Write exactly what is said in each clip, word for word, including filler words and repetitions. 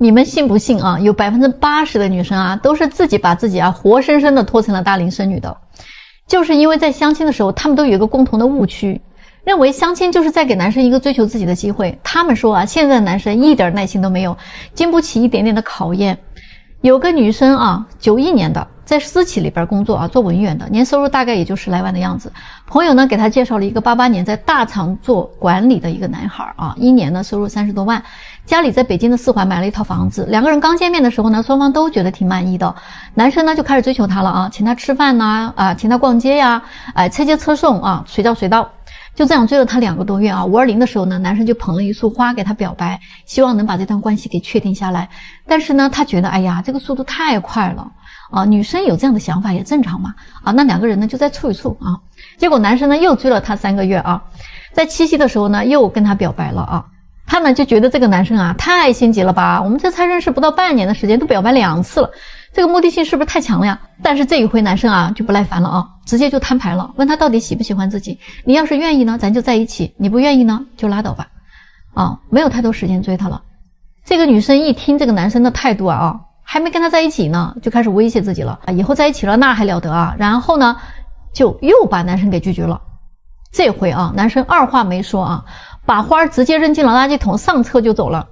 你们信不信啊？有 百分之八十 的女生啊，都是自己把自己啊活生生的拖成了大龄剩女的。就是因为在相亲的时候，她们都有一个共同的误区，认为相亲就是在给男生一个追求自己的机会。她们说啊，现在的男生一点耐心都没有，经不起一点点的考验。有个女生啊，九一年的，在私企里边工作啊，做文员的，年收入大概也就十来万的样子。朋友呢给她介绍了一个八八年在大厂做管理的一个男孩啊，一年呢收入三十多万，家里在北京的四环买了一套房子。两个人刚见面的时候呢，双方都觉得挺满意的。男生呢就开始追求她了啊，请她吃饭呐，啊，请她逛街呀，哎，车接车送啊，随叫随到。就这样追了她两个多月啊，五二零的时候呢，男生就捧了一束花给她表白，希望能把这段关系给确定下来。但是呢，她觉得哎呀，这个速度太快了啊，女生有这样的想法也正常嘛啊。那两个人呢就在处一处啊，结果男生呢又追了她三个月啊，在七夕的时候呢又跟她表白了啊。她呢就觉得这个男生啊太心急了吧，我们这才认识不到半年的时间，都表白两次了，这个目的性是不是太强了呀？但是这一回男生啊就不耐烦了啊，直接就摊牌了，问他到底喜不喜欢自己。你要是愿意呢，咱就在一起；你不愿意呢，就拉倒吧。啊，没有太多时间追他了。这个女生一听这个男生的态度啊，啊，还没跟他在一起呢，就开始威胁自己了，以后在一起了那还了得啊？然后呢，就又把男生给拒绝了。这回啊，男生二话没说啊，把花直接扔进了垃圾桶，上车就走了。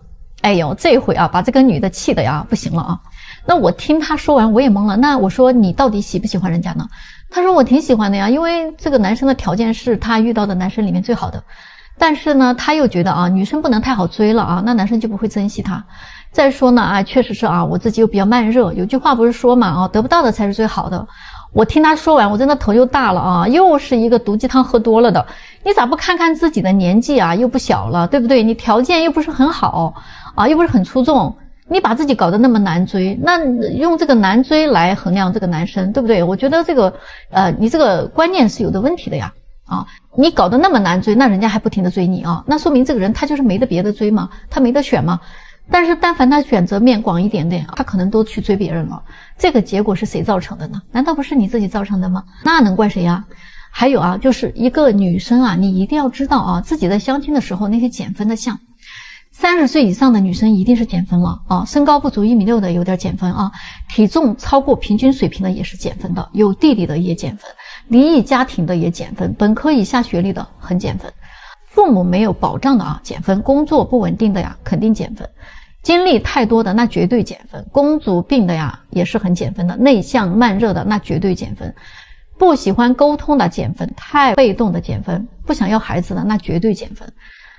哎呦，这回啊，把这个女的气的呀，不行了啊。那我听他说完我也懵了，那我说你到底喜不喜欢人家呢？他说我挺喜欢的呀，因为这个男生的条件是他遇到的男生里面最好的。但是呢他又觉得啊，女生不能太好追了啊，那男生就不会珍惜他。再说呢啊，确实是啊，我自己又比较慢热，有句话不是说嘛啊，得不到的才是最好的。我听他说完我真的头又大了啊，又是一个毒鸡汤喝多了的。你咋不看看自己的年纪啊，又不小了，对不对？你条件又不是很好啊，又不是很出众。你把自己搞得那么难追，那用这个难追来衡量这个男生，对不对？我觉得这个呃你这个观念是有的问题的呀啊，你搞得那么难追，那人家还不停的追你啊，那说明这个人他就是没得别的追嘛，他没得选嘛。但是但凡他选择面广一点点，他可能都去追别人了。这个结果是谁造成的呢？难道不是你自己造成的吗？那能怪谁呀？还有啊，就是一个女生啊，你一定要知道啊，自己在相亲的时候那些减分的项，三十岁以上的女生一定是减分了啊，身高不足一米六的有点减分啊，体重超过平均水平的也是减分的，有弟弟的也减分，离异家庭的也减分，本科以下学历的很减分，父母没有保障的啊减分，工作不稳定的呀肯定减分，经历太多的那绝对减分，公主病的呀也是很减分的，内向慢热的那绝对减分，不喜欢沟通的减分，太被动的减分，不想要孩子的那绝对减分。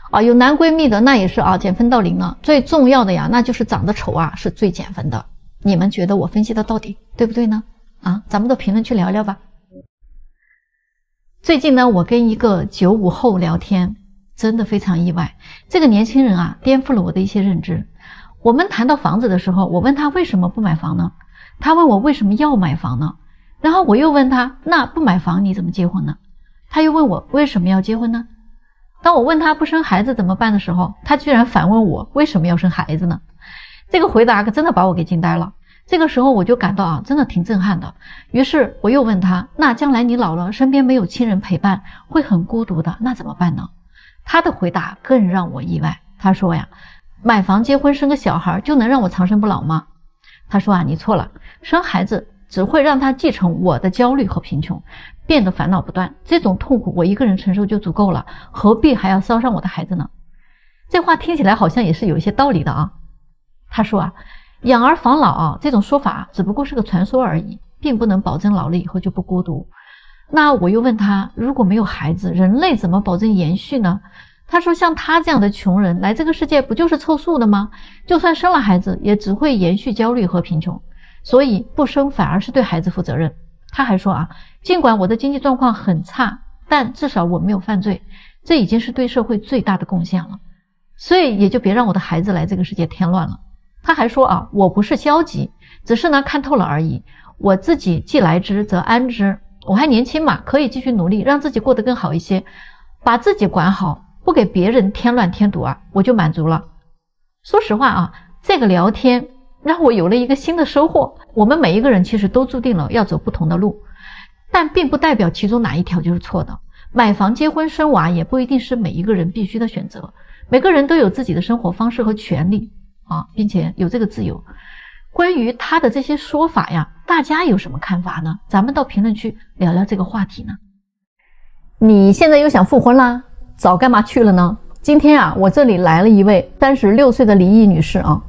啊，有男闺蜜的那也是啊，减分到零了。最重要的呀，那就是长得丑啊，是最减分的。你们觉得我分析的到底对不对呢？啊，咱们到评论区聊聊吧。最近呢，我跟一个九五后聊天，真的非常意外。这个年轻人啊，颠覆了我的一些认知。我们谈到房子的时候，我问他为什么不买房呢？他问我为什么要买房呢？然后我又问他，那不买房你怎么结婚呢？他又问我为什么要结婚呢？当我问他不生孩子怎么办的时候，他居然反问我为什么要生孩子呢？这个回答可真的把我给惊呆了。这个时候我就感到啊，真的挺震撼的。于是我又问他，那将来你老了，身边没有亲人陪伴，会很孤独的，那怎么办呢？他的回答更让我意外。他说呀，买房结婚生个小孩就能让我长生不老吗？他说啊，你错了，生孩子只会让他继承我的焦虑和贫穷，变得烦恼不断，这种痛苦我一个人承受就足够了，何必还要烧伤我的孩子呢？这话听起来好像也是有一些道理的啊。他说啊，养儿防老啊，这种说法只不过是个传说而已，并不能保证老了以后就不孤独。那我又问他，如果没有孩子，人类怎么保证延续呢？他说，像他这样的穷人来这个世界不就是凑数的吗？就算生了孩子，也只会延续焦虑和贫穷，所以不生反而是对孩子负责任。他还说啊，尽管我的经济状况很差，但至少我没有犯罪，这已经是对社会最大的贡献了，所以也就别让我的孩子来这个世界添乱了。他还说啊，我不是消极，只是呢看透了而已，我自己既来之则安之，我还年轻嘛，可以继续努力让自己过得更好一些，把自己管好，不给别人添乱添堵啊，我就满足了。说实话啊，这个聊天让我有了一个新的收获。我们每一个人其实都注定了要走不同的路，但并不代表其中哪一条就是错的。买房结婚生娃也不一定是每一个人必须的选择，每个人都有自己的生活方式和权利。啊，并且有这个自由。关于他的这些说法呀，大家有什么看法呢？咱们到评论区聊聊这个话题呢。你现在又想复婚啦？早干嘛去了呢？今天啊，我这里来了一位三十六岁的离异女士啊，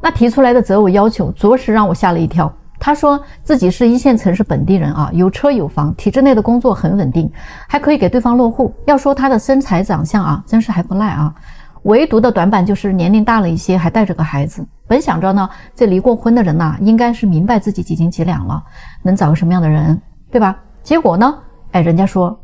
那提出来的择偶要求着实让我吓了一跳。她说自己是一线城市本地人啊，有车有房，体制内的工作很稳定，还可以给对方落户。要说她的身材长相啊，真是还不赖啊，唯独的短板就是年龄大了一些，还带着个孩子。本想着呢，这离过婚的人呐，应该是明白自己几斤几两了，能找个什么样的人，对吧？结果呢，哎，人家说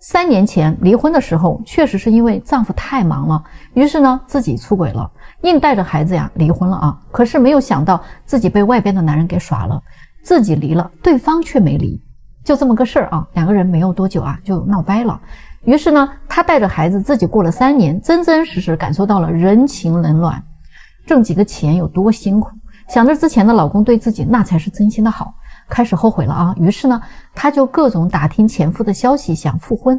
三年前离婚的时候，确实是因为丈夫太忙了，于是呢自己出轨了，硬带着孩子呀离婚了啊。可是没有想到自己被外边的男人给耍了，自己离了，对方却没离，就这么个事儿啊。两个人没有多久啊就闹掰了，于是呢他带着孩子自己过了三年，真真实实感受到了人情冷暖，挣几个钱有多辛苦，想着之前的老公对自己那才是真心的好。开始后悔了啊，于是呢他就各种打听前夫的消息，想复婚。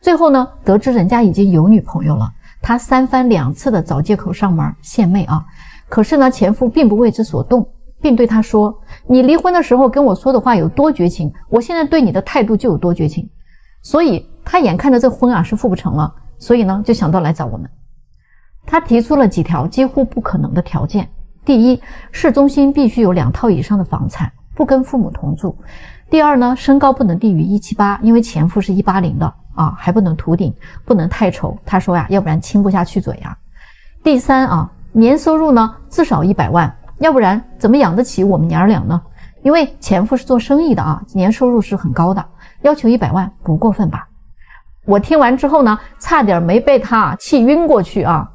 最后呢得知人家已经有女朋友了，他三番两次的找借口上门献媚啊。可是呢前夫并不为之所动，并对他说，你离婚的时候跟我说的话有多绝情，我现在对你的态度就有多绝情。所以他眼看着这婚啊是复不成了，所以呢就想到来找我们。他提出了几条几乎不可能的条件。第一，市中心必须有两套以上的房产，不跟父母同住。第二呢，身高不能低于一七八，因为前夫是一八零的啊，还不能秃顶，不能太丑，他说呀，要不然亲不下去嘴呀。第三啊，年收入呢至少一百万，要不然怎么养得起我们娘儿俩呢？因为前夫是做生意的啊，年收入是很高的，要求一百万不过分吧？我听完之后呢，差点没被他气晕过去啊。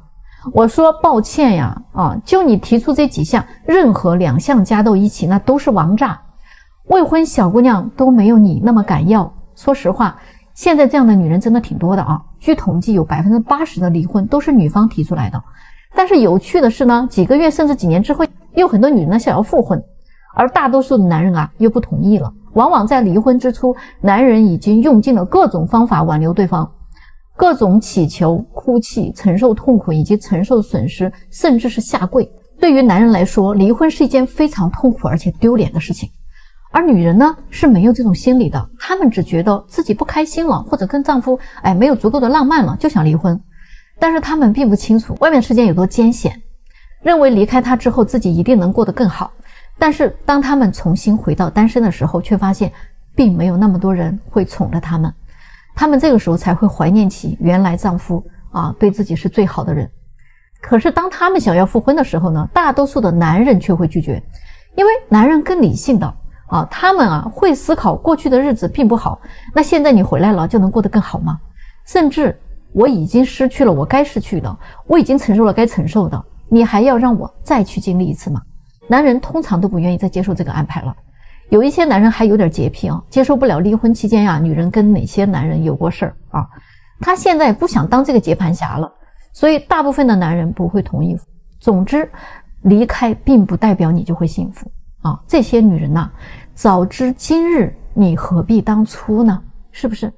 我说抱歉呀，啊，就你提出这几项，任何两项加到一起，那都是王炸。未婚小姑娘都没有你那么敢要。说实话，现在这样的女人真的挺多的啊。据统计，有 百分之八十 的离婚都是女方提出来的。但是有趣的是呢，几个月甚至几年之后，又有很多女人呢想要复婚，而大多数的男人啊又不同意了。往往在离婚之初，男人已经用尽了各种方法挽留对方。各种祈求、哭泣、承受痛苦以及承受损失，甚至是下跪。对于男人来说，离婚是一件非常痛苦而且丢脸的事情。而女人呢，是没有这种心理的，她们只觉得自己不开心了，或者跟丈夫哎没有足够的浪漫了，就想离婚。但是她们并不清楚外面世界有多艰险，认为离开他之后自己一定能过得更好。但是当她们重新回到单身的时候，却发现并没有那么多人会宠着她们。他们这个时候才会怀念起原来丈夫啊对自己是最好的人。可是当他们想要复婚的时候呢，大多数的男人却会拒绝，因为男人更理性的啊，他们啊会思考过去的日子并不好，那现在你回来了就能过得更好吗？甚至我已经失去了我该失去的，我已经承受了该承受的，你还要让我再去经历一次吗？男人通常都不愿意再接受这个安排了。有一些男人还有点洁癖啊，接受不了离婚期间呀、啊，女人跟哪些男人有过事儿啊？他现在不想当这个接盘侠了，所以大部分的男人不会同意。总之，离开并不代表你就会幸福啊！这些女人呐、啊，早知今日，你何必当初呢？是不是？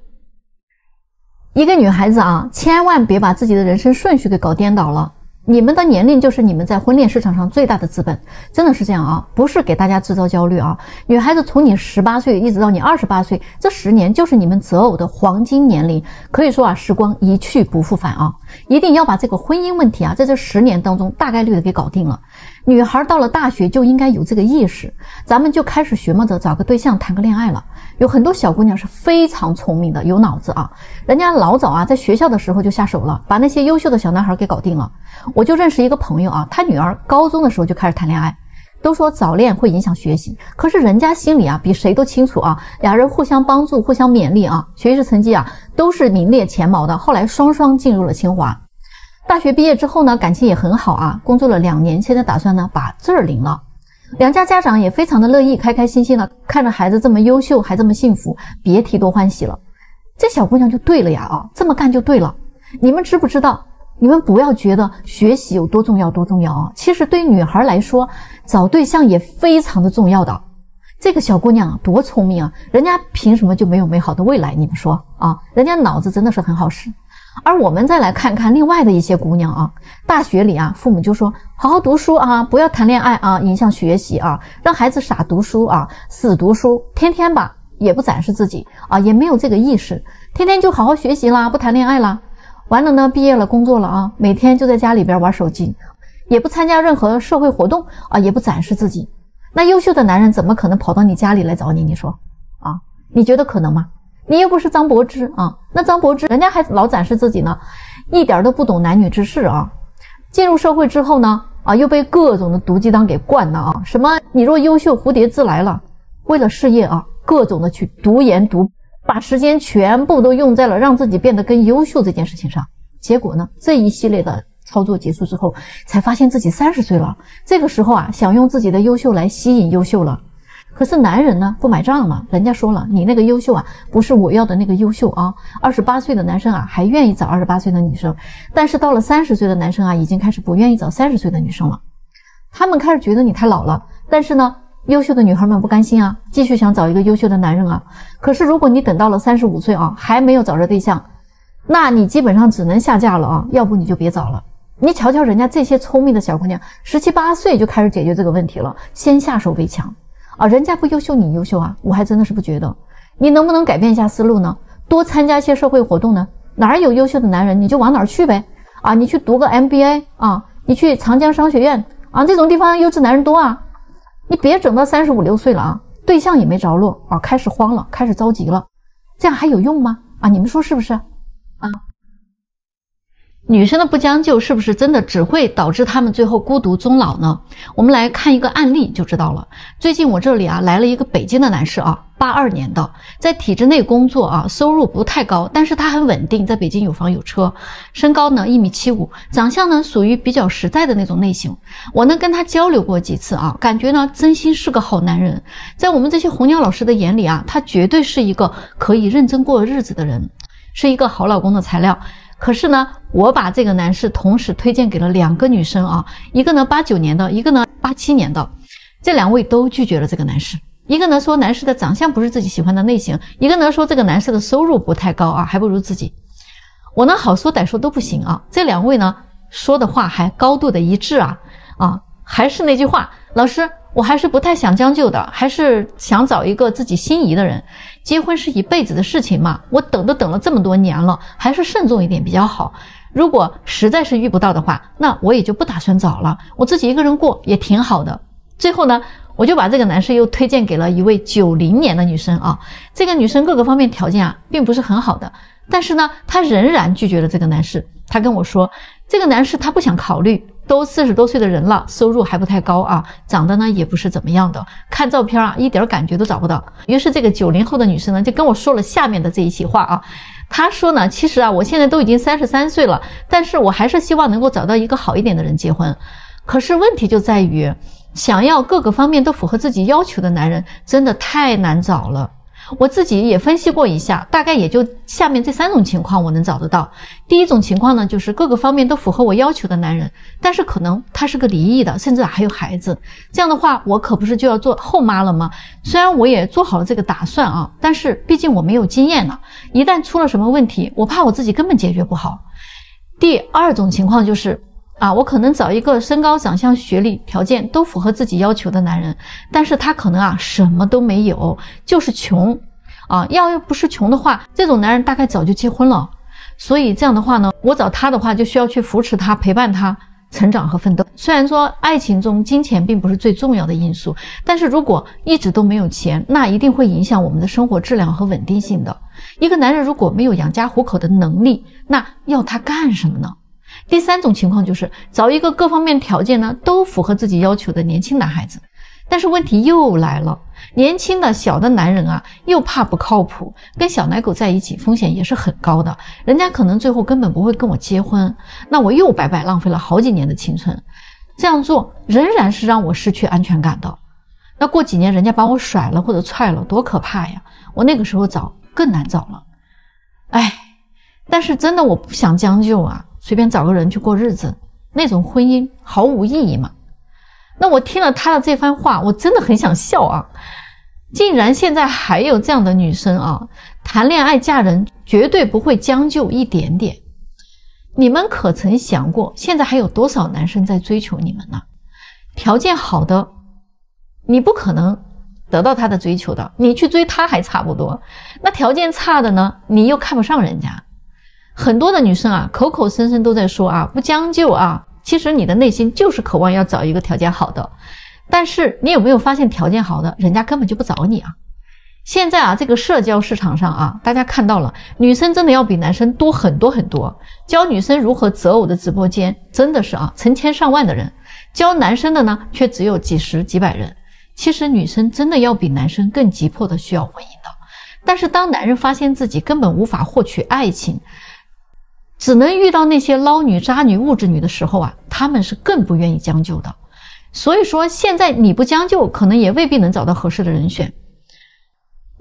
一个女孩子啊，千万别把自己的人生顺序给搞颠倒了。你们的年龄就是你们在婚恋市场上最大的资本，真的是这样啊，不是给大家制造焦虑啊。女孩子从你十八岁一直到你二十八岁，这十年就是你们择偶的黄金年龄，可以说啊，时光一去不复返啊，一定要把这个婚姻问题啊，在这十年当中大概率的给搞定了。女孩到了大学就应该有这个意识，咱们就开始学摸着找个对象谈个恋爱了。有很多小姑娘是非常聪明的，有脑子啊，人家老早啊在学校的时候就下手了，把那些优秀的小男孩给搞定了。我就认识一个朋友啊，他女儿高中的时候就开始谈恋爱，都说早恋会影响学习，可是人家心里啊比谁都清楚啊，俩人互相帮助，互相勉励啊，学习成绩啊都是名列前茅的，后来双双进入了清华。大学毕业之后呢，感情也很好啊，工作了两年，现在打算呢把证儿领了。两家家长也非常的乐意，开开心心的看着孩子这么优秀，还这么幸福，别提多欢喜了。这小姑娘就对了呀啊，这么干就对了。你们知不知道？你们不要觉得学习有多重要多重要啊，其实对于女孩来说，找对象也非常的重要的。这个小姑娘多聪明啊，人家凭什么就没有美好的未来？你们说啊，人家脑子真的是很好使。而我们再来看看另外的一些姑娘啊，大学里啊，父母就说好好读书啊，不要谈恋爱啊，影响学习啊，让孩子傻读书啊，死读书，天天吧也不展示自己啊，也没有这个意识，天天就好好学习啦，不谈恋爱啦。完了呢，毕业了工作了啊，每天就在家里边玩手机，也不参加任何社会活动啊，也不展示自己。那优秀的男人怎么可能跑到你家里来找你？你说啊，你觉得可能吗？你又不是张柏芝啊，那张柏芝人家还老展示自己呢，一点都不懂男女之事啊。进入社会之后呢，啊又被各种的毒鸡汤给灌了啊，什么你若优秀蝴蝶自来了，为了事业啊，各种的去读研读，把时间全部都用在了让自己变得更优秀这件事情上。结果呢，这一系列的操作结束之后，才发现自己三十岁了，这个时候啊，想用自己的优秀来吸引优秀了。可是男人呢不买账了，人家说了，你那个优秀啊不是我要的那个优秀啊。二十八岁的男生啊还愿意找二十八岁的女生，但是到了三十岁的男生啊已经开始不愿意找三十岁的女生了。他们开始觉得你太老了，但是呢优秀的女孩们不甘心啊，继续想找一个优秀的男人啊。可是如果你等到了三十五岁啊还没有找着对象，那你基本上只能下架了啊，要不你就别找了。你瞧瞧人家这些聪明的小姑娘 ,十七八 岁就开始解决这个问题了，先下手为强。啊，人家不优秀你优秀啊，我还真的是不觉得。你能不能改变一下思路呢？多参加一些社会活动呢？哪儿有优秀的男人你就往哪儿去呗。啊，你去读个 M B A 啊，你去长江商学院啊，这种地方优质男人多啊。你别整到三十五六岁了啊，对象也没着落啊，开始慌了，开始着急了，这样还有用吗？啊，你们说是不是啊？女生的不将就是不是真的只会导致她们最后孤独终老呢？我们来看一个案例就知道了。最近我这里啊来了一个北京的男士啊，八二年的，在体制内工作啊，收入不太高，但是他很稳定，在北京有房有车，身高呢一米七五，长相呢属于比较实在的那种类型。我呢跟他交流过几次啊，感觉呢真心是个好男人，在我们这些红娘老师的眼里啊，他绝对是一个可以认真过日子的人，是一个好老公的材料。可是呢，我把这个男士同时推荐给了两个女生啊，一个呢八九年的，一个呢八七年的，这两位都拒绝了这个男士。一个呢说男士的长相不是自己喜欢的类型，一个呢说这个男士的收入不太高啊，还不如自己。我呢好说歹说都不行啊，这两位呢说的话还高度的一致啊，啊还是那句话，老师我还是不太想将就的，还是想找一个自己心仪的人。结婚是一辈子的事情嘛，我等都等了这么多年了，还是慎重一点比较好。如果实在是遇不到的话，那我也就不打算找了，我自己一个人过也挺好的。最后呢，我就把这个男士又推荐给了一位九零年的女生啊，这个女生各个方面条件啊并不是很好的，但是呢她仍然拒绝了这个男士。她跟我说这个男士她不想考虑，都四十多岁的人了，收入还不太高啊，长得呢也不是怎么样的，看照片啊一点感觉都找不到。于是这个九零后的女生呢就跟我说了下面的这一席话啊，她说呢其实啊我现在都已经三十三岁了，但是我还是希望能够找到一个好一点的人结婚。可是问题就在于想要各个方面都符合自己要求的男人真的太难找了。我自己也分析过一下，大概也就下面这三种情况我能找得到。第一种情况呢，就是各个方面都符合我要求的男人，但是可能他是个离异的，甚至还有孩子，这样的话我可不是就要做后妈了吗？虽然我也做好了这个打算啊，但是毕竟我没有经验呢，一旦出了什么问题，我怕我自己根本解决不好。第二种情况就是啊，我可能找一个身高、长相、学历、条件都符合自己要求的男人，但是他可能啊什么都没有，就是穷啊，要不是穷的话，这种男人大概早就结婚了。所以这样的话呢，我找他的话就需要去扶持他、陪伴他成长和奋斗。虽然说爱情中金钱并不是最重要的因素，但是如果一直都没有钱，那一定会影响我们的生活质量和稳定性的。一个男人如果没有养家糊口的能力，那要他干什么呢？第三种情况就是找一个各方面条件呢都符合自己要求的年轻男孩子，但是问题又来了，年轻的小的男人啊又怕不靠谱，跟小奶狗在一起风险也是很高的，人家可能最后根本不会跟我结婚，那我又白白浪费了好几年的青春，这样做仍然是让我失去安全感的。那过几年人家把我甩了或者踹了，多可怕呀，我那个时候找更难找了。哎，但是真的我不想将就啊，随便找个人去过日子，那种婚姻毫无意义嘛。那我听了他的这番话，我真的很想笑啊，竟然现在还有这样的女生啊，谈恋爱嫁人绝对不会将就一点点，你们可曾想过，现在还有多少男生在追求你们呢？条件好的，你不可能得到他的追求的，你去追他还差不多。那条件差的呢，你又看不上人家。很多的女生啊，口口声声都在说啊，不将就啊，其实你的内心就是渴望要找一个条件好的。但是你有没有发现，条件好的人家根本就不找你啊？现在啊，这个社交市场上啊，大家看到了，女生真的要比男生多很多很多。教女生如何择偶的直播间真的是啊，成千上万的人，教男生的呢，却只有几十几百人。其实女生真的要比男生更急迫的需要婚姻的。但是当男人发现自己根本无法获取爱情，只能遇到那些捞女、渣女、物质女的时候啊，他们是更不愿意将就的。所以说，现在你不将就，可能也未必能找到合适的人选。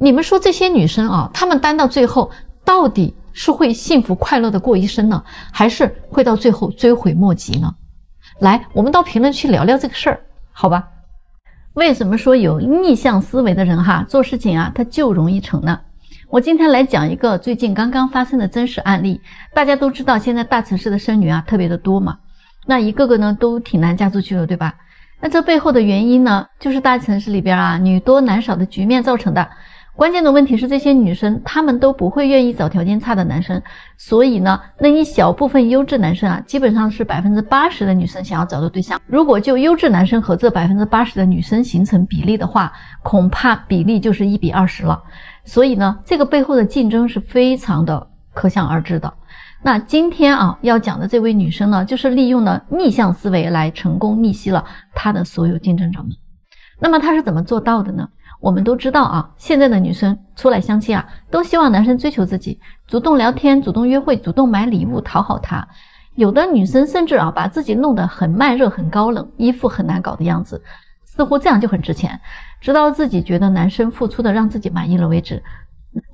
你们说这些女生啊，她们单到最后到底是会幸福快乐的过一生呢，还是会到最后追悔莫及呢？来，我们到评论区聊聊这个事儿，好吧？为什么说有逆向思维的人哈，做事情啊，他就容易成呢？我今天来讲一个最近刚刚发生的真实案例。大家都知道，现在大城市的生女啊特别的多嘛，那一个个呢都挺难嫁出去的，对吧？那这背后的原因呢，就是大城市里边啊女多男少的局面造成的。关键的问题是，这些女生她们都不会愿意找条件差的男生，所以呢，那一小部分优质男生啊，基本上是 百分之八十 的女生想要找的对象。如果就优质男生和这 百分之八十 的女生形成比例的话，恐怕比例就是一比二十了。所以呢，这个背后的竞争是非常的可想而知的。那今天啊要讲的这位女生呢，就是利用了逆向思维来成功逆袭了她的所有竞争者们。那么她是怎么做到的呢？我们都知道啊，现在的女生出来相亲啊，都希望男生追求自己，主动聊天，主动约会，主动买礼物，讨好他。有的女生甚至啊，把自己弄得很慢热、很高冷，一副很难搞的样子，似乎这样就很值钱，直到自己觉得男生付出的让自己满意了为止。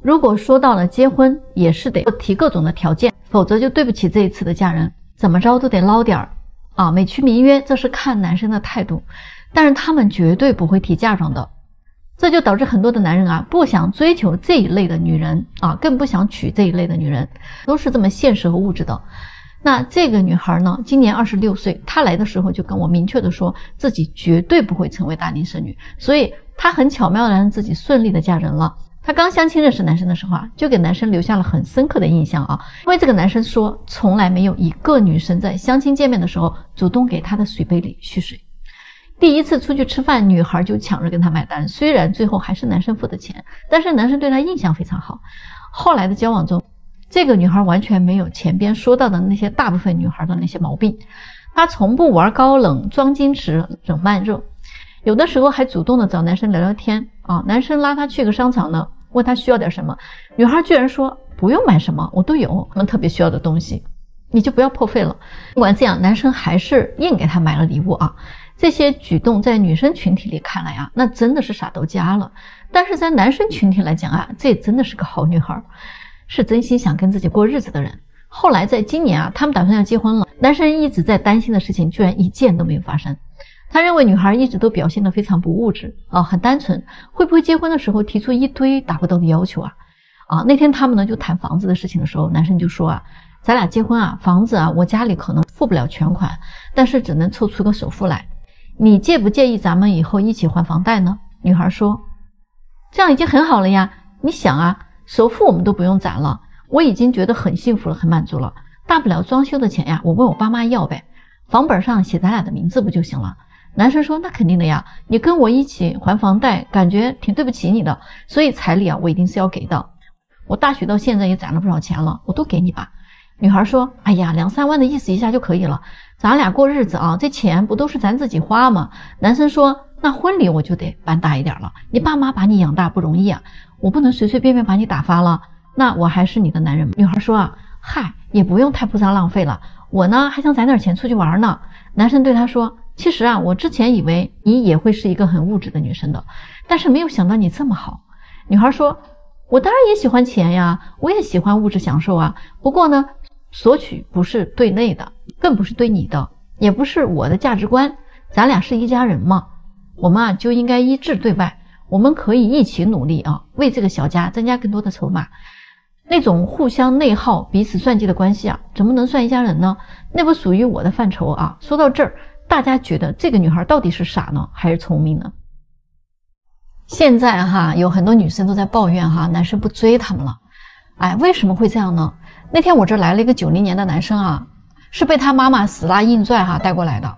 如果说到了结婚，也是得提各种的条件，否则就对不起这一次的嫁人，怎么着都得捞点儿啊，美其名曰这是看男生的态度，但是他们绝对不会提嫁妆的。这就导致很多的男人啊，不想追求这一类的女人啊，更不想娶这一类的女人，都是这么现实和物质的。那这个女孩呢，今年二十六岁，她来的时候就跟我明确的说自己绝对不会成为大龄剩女，所以她很巧妙的让自己顺利的嫁人了。她刚相亲认识男生的时候啊，就给男生留下了很深刻的印象啊，因为这个男生说从来没有一个女生在相亲见面的时候主动给她的水杯里蓄水。第一次出去吃饭，女孩就抢着跟他买单，虽然最后还是男生付的钱，但是男生对她印象非常好。后来的交往中，这个女孩完全没有前边说到的那些大部分女孩的那些毛病，她从不玩高冷、装矜持、冷慢热，有的时候还主动的找男生聊聊天啊。男生拉她去个商场呢，问她需要点什么，女孩居然说不用买什么，我都有我们特别需要的东西，你就不要破费了。不管这样，男生还是硬给她买了礼物啊。这些举动在女生群体里看来啊，那真的是傻到家了。但是在男生群体来讲啊，这真的是个好女孩，是真心想跟自己过日子的人。后来在今年啊，他们打算要结婚了，男生一直在担心的事情居然一件都没有发生。他认为女孩一直都表现得非常不物质啊，很单纯，会不会结婚的时候提出一堆达不到的要求啊。啊，那天他们呢就谈房子的事情的时候，男生就说啊，咱俩结婚啊，房子啊我家里可能付不了全款，但是只能凑出个首付来，你介不介意咱们以后一起还房贷呢？女孩说，这样已经很好了呀，你想啊，首付我们都不用攒了，我已经觉得很幸福了，很满足了，大不了装修的钱呀，我问我爸妈要呗，房本上写咱俩的名字不就行了？男生说，那肯定的呀，你跟我一起还房贷，感觉挺对不起你的，所以彩礼啊我一定是要给的，我大学到现在也攒了不少钱了，我都给你吧。女孩说，哎呀，两三万的意思一下就可以了，咱俩过日子啊，这钱不都是咱自己花吗？男生说，那婚礼我就得办大一点了，你爸妈把你养大不容易啊，我不能随随便便把你打发了，那我还是你的男人。女孩说啊，嗨，也不用太铺张浪费了，我呢还想攒点钱出去玩呢。男生对她说，其实啊，我之前以为你也会是一个很物质的女生的，但是没有想到你这么好。女孩说，我当然也喜欢钱呀，我也喜欢物质享受啊，不过呢索取不是对内的，更不是对你的，也不是我的价值观，咱俩是一家人嘛，我们啊就应该一致对外，我们可以一起努力啊，为这个小家增加更多的筹码。那种互相内耗、彼此算计的关系啊，怎么能算一家人呢？那不属于我的范畴啊。说到这儿，大家觉得这个女孩到底是傻呢，还是聪明呢？现在哈，有很多女生都在抱怨哈，男生不追她们了。哎，为什么会这样呢？那天我这来了一个九零年的男生啊，是被他妈妈死拉硬拽哈带过来的。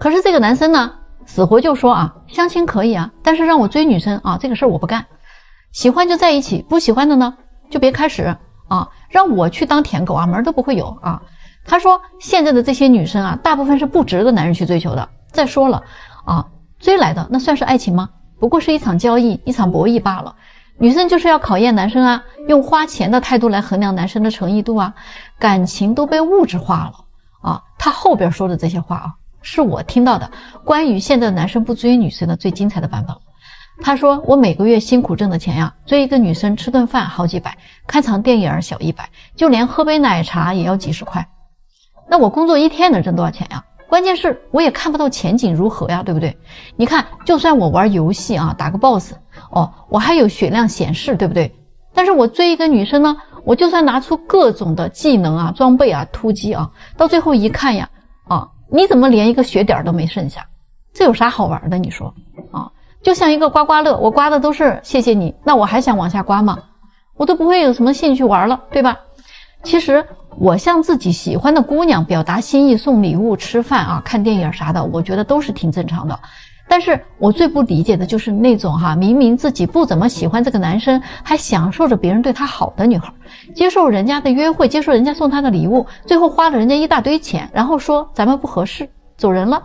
可是这个男生呢，死活就说啊，相亲可以啊，但是让我追女生啊，这个事儿我不干。喜欢就在一起，不喜欢的呢？就别开始啊！让我去当舔狗啊，门都不会有啊！他说现在的这些女生啊，大部分是不值得男人去追求的。再说了啊，追来的那算是爱情吗？不过是一场交易，一场博弈罢了。女生就是要考验男生啊，用花钱的态度来衡量男生的诚意度啊。感情都被物质化了啊！他后边说的这些话啊，是我听到的关于现在的男生不追女生的最精彩的版本。他说我每个月辛苦挣的钱呀，追一个女生吃顿饭好几百，看场电影小一百，就连喝杯奶茶也要几十块。那我工作一天能挣多少钱呀？关键是我也看不到前景如何呀，对不对？你看，就算我玩游戏啊，打个 boss， 哦，我还有血量显示，对不对？但是我追一个女生呢，我就算拿出各种的技能啊、装备啊、突击啊，到最后一看呀，啊，你怎么连一个血点都没剩下？这有啥好玩的？你说啊？就像一个刮刮乐，我刮的都是谢谢你，那我还想往下刮吗？我都不会有什么兴趣玩了，对吧？其实我向自己喜欢的姑娘表达心意，送礼物、吃饭啊、看电影啥的，我觉得都是挺正常的。但是我最不理解的就是那种哈、啊，明明自己不怎么喜欢这个男生，还享受着别人对她好的女孩，接受人家的约会，接受人家送她的礼物，最后花了人家一大堆钱，然后说咱们不合适，走人了。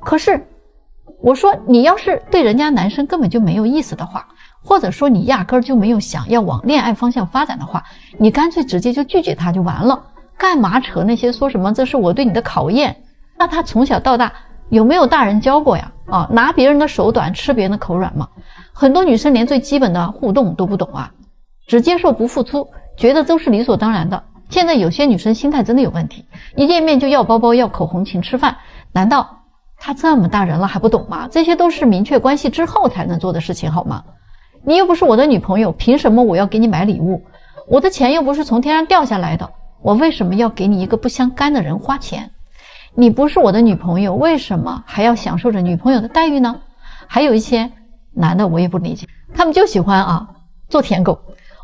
可是我说你要是对人家男生根本就没有意思的话，或者说你压根儿就没有想要往恋爱方向发展的话，你干脆直接就拒绝他就完了，干嘛扯那些说什么这是我对你的考验？那他从小到大有没有大人教过呀？啊，拿别人的手短，吃别人的口软吗？很多女生连最基本的互动都不懂啊，只接受不付出，觉得都是理所当然的。现在有些女生心态真的有问题，一见面就要包包、要口红、请吃饭，难道他这么大人了还不懂吗？这些都是明确关系之后才能做的事情好吗？你又不是我的女朋友，凭什么我要给你买礼物？我的钱又不是从天上掉下来的，我为什么要给你一个不相干的人花钱？你不是我的女朋友，为什么还要享受着女朋友的待遇呢？还有一些男的我也不理解，他们就喜欢啊做舔狗，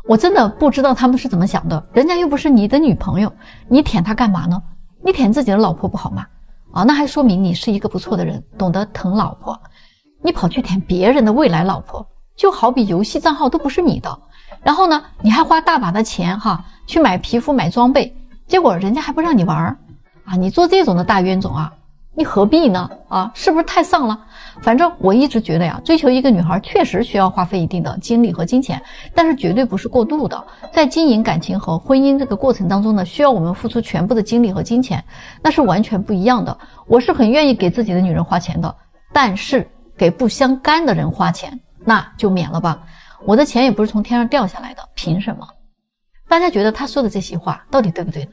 我真的不知道他们是怎么想的。人家又不是你的女朋友，你舔她干嘛呢？你舔自己的老婆不好吗？啊，那还说明你是一个不错的人，懂得疼老婆。你跑去舔别人的未来老婆，就好比游戏账号都不是你的，然后呢你还花大把的钱哈去买皮肤买装备，结果人家还不让你玩啊！你做这种的大冤种啊，你何必呢？啊，是不是太丧了？反正我一直觉得呀，追求一个女孩确实需要花费一定的精力和金钱，但是绝对不是过度的。在经营感情和婚姻这个过程当中呢，需要我们付出全部的精力和金钱，那是完全不一样的。我是很愿意给自己的女人花钱的，但是给不相干的人花钱，那就免了吧。我的钱也不是从天上掉下来的，凭什么？大家觉得他说的这些话到底对不对呢？